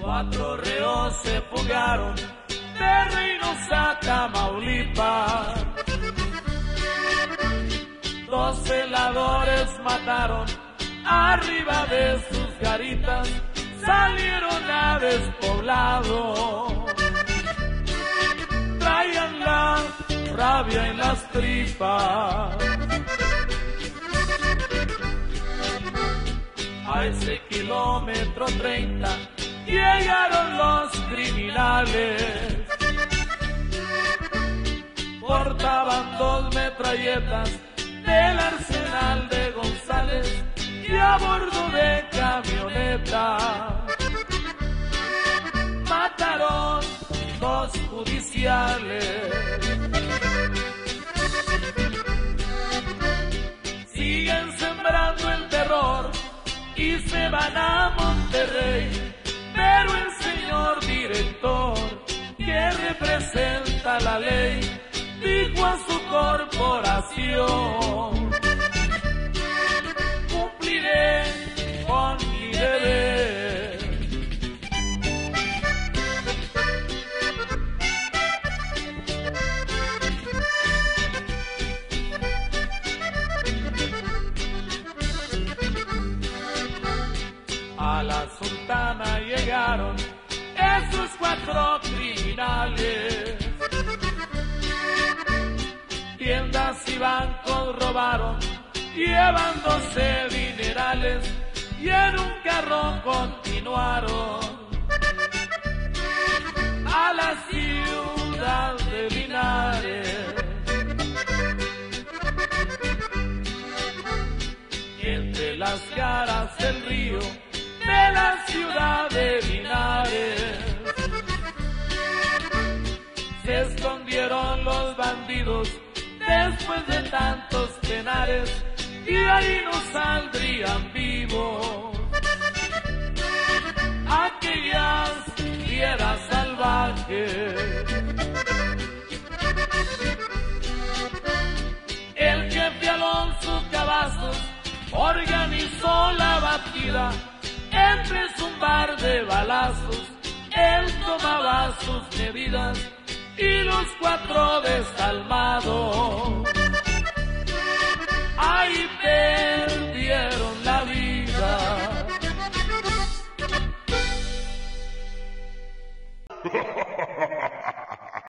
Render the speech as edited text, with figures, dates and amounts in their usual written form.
Cuatro reos se fugaron de Reynosa, Tamaulipas. 2 celadores mataron arriba de sus garitas, salieron a despoblado. Traían la rabia en las tripas. A ese kilómetro 30 llegaron los criminales. Portaban 2 metralletas del arsenal de González y a bordo de camioneta mataron 2 judiciales. Siguen sembrando el terror y se van a Monterrey, pero el señor director que representa la ley dijo a su corporación: cumpliré con mi deber. A la Sultana llegaron esos 4 criminales. Tiendas y bancos robaron, llevándose dinerales, y en un carro continuaron a la ciudad de Linares. Y entre las caras del río de la ciudad de Linares se escondieron los bandidos después de tantos penares, y ahí no saldrían vivos. Aquellas tierras salvajes. El jefe Alonso Cabazos organizó la batida. Entre un bar de balazos, él tomaba sus medidas y los 4 desalmados ahí perdieron la vida.